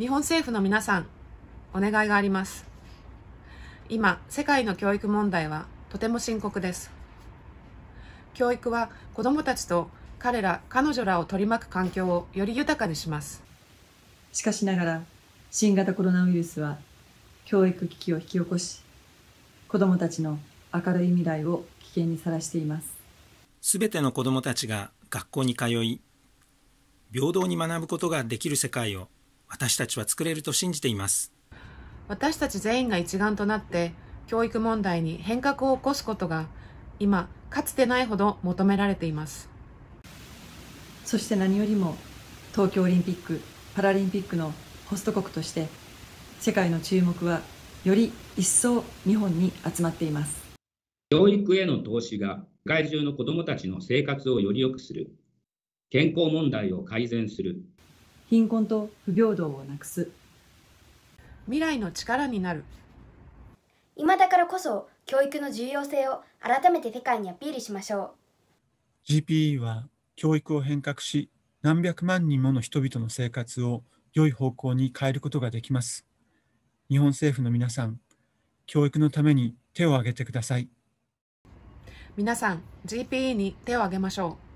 日本政府の皆さん、お願いがあります。今、世界の教育問題はとても深刻です。教育は子どもたちと彼ら、彼女らを取り巻く環境をより豊かにします。しかしながら、新型コロナウイルスは教育危機を引き起こし、子どもたちの明るい未来を危険にさらしています。すべての子どもたちが学校に通い、平等に学ぶことができる世界を私たちは作れると信じています。私たち全員が一丸となって教育問題に変革を起こすことが今、かつてないほど求められています。そして何よりも、東京オリンピック・パラリンピックのホスト国として、世界の注目はより一層日本に集まっています。教育への投資が世界中の子どもたちの生活をより良くする、健康問題を改善する、貧困と不平等をなくす、未来の力になる。今だからこそ教育の重要性を改めて世界にアピールしましょう。 GPE は教育を変革し、何百万人もの人々の生活を良い方向に変えることができます。日本政府の皆さん、教育のために手を挙げてください。皆さん、GPE に手を挙げましょう。